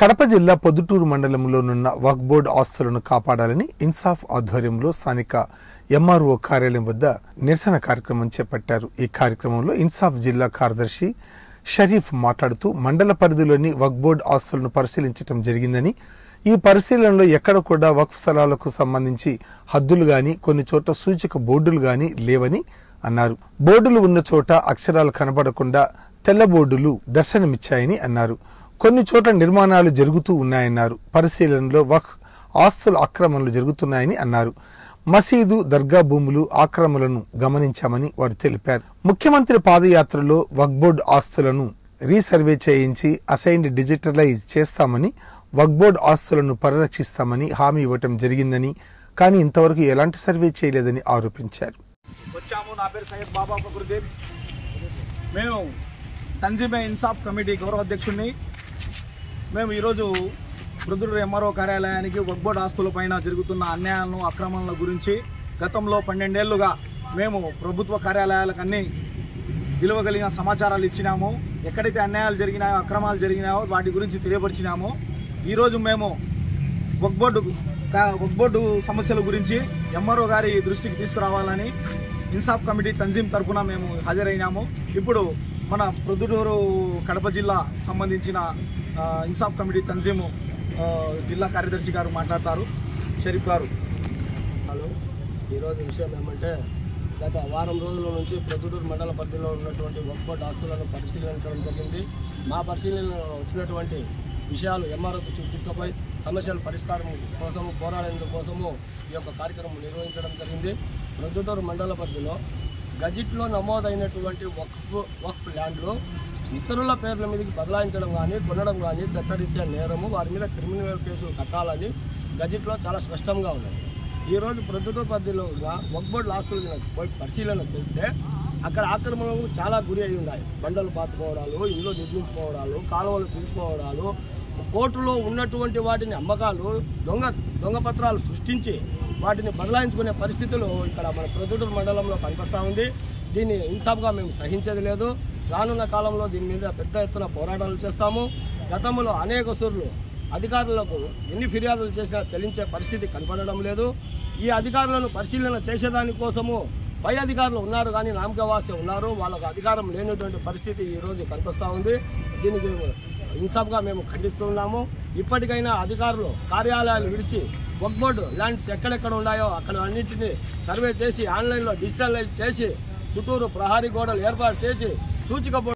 కడప జిల్లా పొద్దుటూరు మండలంలోనున్న వక్ఫ్ బోర్డు ఆస్తులను కాపాడాలని ఇన్సాఫ్ ఆధ్వర్యంలో స్థానిక ఎంఆర్ఓ కార్యాలయం వద్ద నిరసన కార్యక్రమం చేపట్టారు. ఈ కార్యక్రమంలో ఇన్సాఫ్ జిల్లా కార్యదర్శి షరీఫ్ మాట్లాడుతూ మండల పరిధిలోని వక్ఫ్ బోర్డు ఆస్తులను పరిశీలించడం జరిగిందని, ఈ పరిశీలనలో ఎక్కడ కూడా వక్ఫ్ స్థలాలకు సంబంధించి హద్దులు గాని కొన్ని చోట్ల సూచిక బోర్డులు గాని లేవని అన్నారు. బోర్డులు ఉన్న చోట అక్షరాలు కనబడకుండా తెల్ల బోర్డులు దర్శనమిచ్చాయని అన్నారు. కొన్ని చోట్ల నిర్మాణాలు జరుగుతూ ఉన్నాయన్నారు. పరిశీలనలో వక్ఫ్ ఆస్తుల ఆక్రమణలు జరుగుతున్నాయని అన్నారు. మసీదు, దర్గా భూములు ఆక్రమణలను గమనించామని వారు తెలిపారు. ముఖ్యమంత్రి పాదయాత్రలో వక్ఫ్ బోర్డు ఆస్తులను రీసర్వే చేయించి అసైన్డ్ డిజిటలైజ్ చేస్తామని, వక్ఫ్ బోర్డు ఆస్తులను పరిరక్షిస్తామని హామీ ఇవ్వటం జరిగిందని, కానీ ఇంతవరకు ఎలాంటి సర్వే చేయలేదని ఆరోపించారు. మేము తంజీమే ఇన్సాఫ్ కమిటీ గౌరవ అధ్యక్షుడిని. మేము ఈరోజు బృదుడు ఎంఆర్ఓ కార్యాలయానికి వక్ఫ్ బోర్డు ఆస్తుల పైన జరుగుతున్న అన్యాయాలను, అక్రమణల గురించి గతంలో 12 ఏళ్లుగా మేము ప్రభుత్వ కార్యాలయాలకు అన్ని విలువగలిగిన సమాచారాలు ఇచ్చినాము. ఎక్కడైతే అన్యాయాలు జరిగినాయో, అక్రమాలు జరిగినాయో వాటి గురించి తెలియపరిచినాము. ఈరోజు మేము వక్ఫ్ బోర్డు సమస్యల గురించి ఎంఆర్ఓ గారి దృష్టికి తీసుకురావాలని ఇన్సాఫ్ కమిటీ తంజీం తరఫున మేము హాజరైనాము. ఇప్పుడు మన ప్రొద్దుటూరు కడప జిల్లా సంబంధించిన ఇన్సాఫ్ కమిటీ తంజీము జిల్లా కార్యదర్శి గారు మాట్లాడతారు. షరీఫ్ గారు, హలో. ఈరోజు విషయం ఏమంటే, గత వారం రోజుల నుంచి ప్రొద్దుటూరు మండల పరిధిలో ఉన్నటువంటి వక్ఫ్ బోర్డు ఆస్తులను పరిశీలించడం జరిగింది. మా పరిశీలనలో వచ్చినటువంటి విషయాలు ఎంఆర్ఓ దృష్టికి తీసుకుపోయి సమస్యల పరిష్కారం కోసము, పోరాడేందుకోసము ఈ యొక్క కార్యక్రమం నిర్వహించడం జరిగింది. ప్రొద్దుటూరు మండల పరిధిలో గజిట్లో నమోదైనటువంటి వక్ఫ్ ల్యాండ్లు ఇతరుల పేర్ల మీదకి బదలాయించడం కానీ, కొనడం కానీ చట్టరీత్యా నేరము. వారి మీద క్రిమినల్ కేసులు కట్టాలని గజిట్లో చాలా స్పష్టంగా ఉన్నది. ఈరోజు ప్రొద్దుటూరు పరిధిలోగా వక్ఫ్ బోర్డు ఆస్తులు పోయి పరిశీలన చేస్తే అక్కడ ఆక్రమణలు చాలా గురి అయి ఉన్నాయి. బండలు పాతుకోవడాలు, ఇళ్ళు నిర్మించుకోవడాలు, కాలువలు తీసుకోవడాలు, కోర్టులో ఉన్నటువంటి వాటిని అమ్మకాలు, దొంగ పత్రాలు సృష్టించి వాటిని బదలాయించుకునే పరిస్థితులు ఇక్కడ మన ప్రొద్దుటూరు మండలంలో కనిపిస్తూ ఉంది. దీన్ని ఇన్సాఫ్గా మేము సహించేది లేదు. రానున్న కాలంలో దీని మీద పెద్ద ఎత్తున పోరాటాలు చేస్తాము. గతంలో అనేక సార్లు అధికారులకు ఎన్ని ఫిర్యాదులు చేసినా చెల్లించే పరిస్థితి కనపడడం లేదు. ఈ అధికారులను పరిశీలన చేసేదానికోసము పై అధికారులు ఉన్నారు, కానీ నామకవాస్య ఉన్నారు. వాళ్ళకు అధికారం లేనటువంటి పరిస్థితి ఈరోజు కనిపిస్తూ ఉంది. దీనికి ఇన్సాఫ్గా మేము ఖండిస్తున్నాము. ఇప్పటికైనా అధికారులు కార్యాలయాలు విడిచి వక్ఫ్ బోర్డు ల్యాండ్స్ ఎక్కడెక్కడ ఉన్నాయో అక్కడ అన్నింటినీ సర్వే చేసి ఆన్లైన్లో డిజిటలైజ్ చేసి చుట్టూరు ప్రహారీ గోడలు ఏర్పాటు చేసి సూచిక